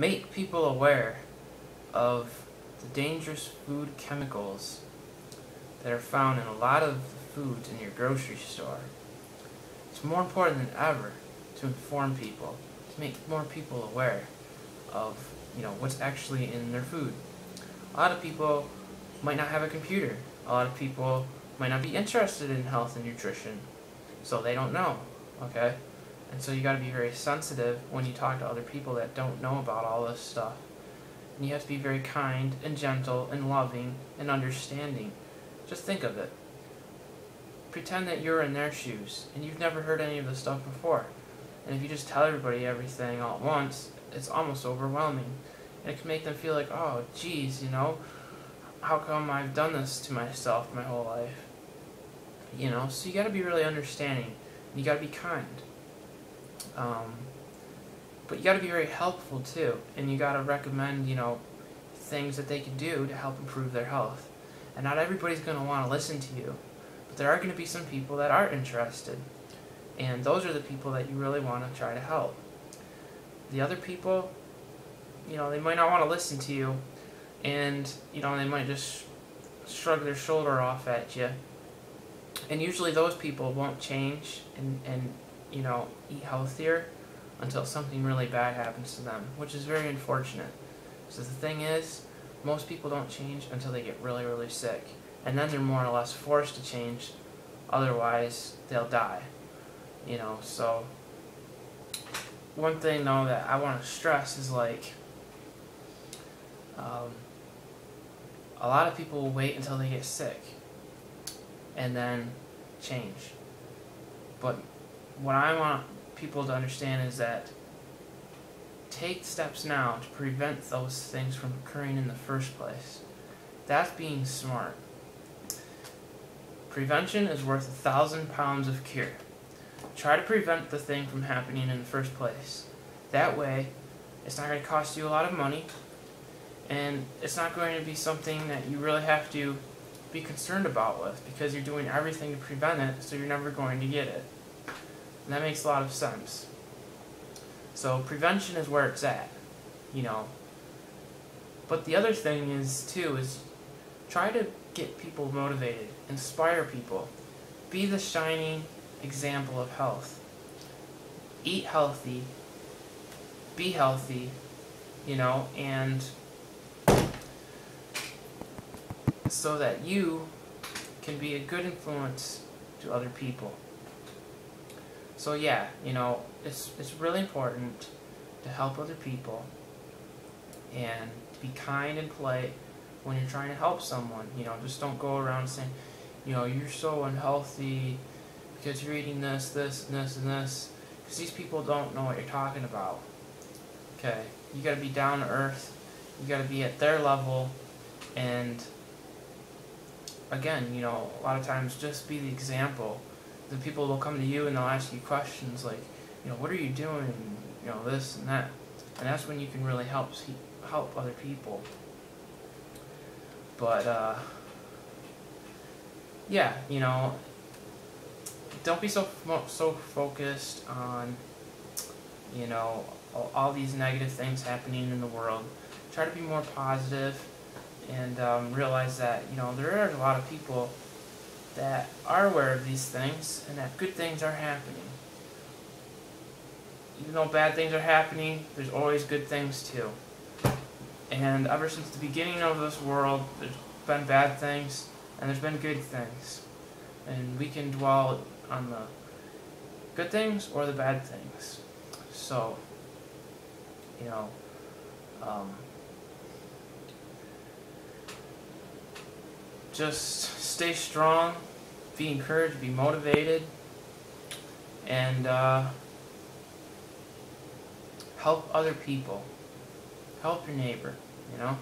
Make people aware of the dangerous food chemicals that are found in a lot of the foods in your grocery store. It's more important than ever to inform people, to make more people aware of, you know, what's actually in their food. A lot of people might not have a computer. A lot of people might not be interested in health and nutrition, so they don't know, okay? And so you got to be very sensitive when you talk to other people that don't know about all this stuff. And you have to be very kind and gentle and loving and understanding. Just think of it. Pretend that you're in their shoes and you've never heard any of this stuff before. And if you just tell everybody everything all at once, it's almost overwhelming. And it can make them feel like, oh, geez, you know, how come I've done this to myself my whole life? You know, so you got to be really understanding. You got to be kind. But you got to be very helpful too, and you got to recommend, you know, things that they can do to help improve their health. And not everybody's going to want to listen to you, but there are going to be some people that are interested, and those are the people that you really want to try to help. The other people, you know, they might not want to listen to you, and, you know, they might just shrug their shoulder off at you. And usually those people won't change and you know, eat healthier until something really bad happens to them, which is very unfortunate. So the thing is, most people don't change until they get really, really sick. And then they're more or less forced to change, otherwise they'll die. You know, so one thing though that I want to stress is, like, a lot of people will wait until they get sick and then change. But what I want people to understand is that take steps now to prevent those things from occurring in the first place. That's being smart. Prevention is worth 1,000 pounds of cure. Try to prevent the thing from happening in the first place. That way, it's not going to cost you a lot of money, and it's not going to be something that you really have to be concerned about with, because you're doing everything to prevent it, so you're never going to get it. And that makes a lot of sense. So prevention is where it's at, you know. But the other thing is, too, is try to get people motivated, inspire people, be the shining example of health. Eat healthy, be healthy, you know, and so that you can be a good influence to other people. So yeah, you know, it's really important to help other people and to be kind and polite when you're trying to help someone. You know, just don't go around saying, you know, you're so unhealthy because you're eating this, this, and this, and this, because these people don't know what you're talking about. Okay, you got to be down to earth. You got to be at their level, and again, you know, a lot of times just be the example. The people will come to you and they'll ask you questions like, you know, what are you doing, you know, this and that. And that's when you can really help other people. But, yeah, you know, don't be so focused on, you know, all these negative things happening in the world. Try to be more positive and realize that, you know, there are a lot of people that are aware of these things, and that good things are happening. Even though bad things are happening, there's always good things too. And ever since the beginning of this world, there's been bad things, and there's been good things. And we can dwell on the good things or the bad things. So, you know, just stay strong, be encouraged, be motivated, and help other people. Help your neighbor, you know?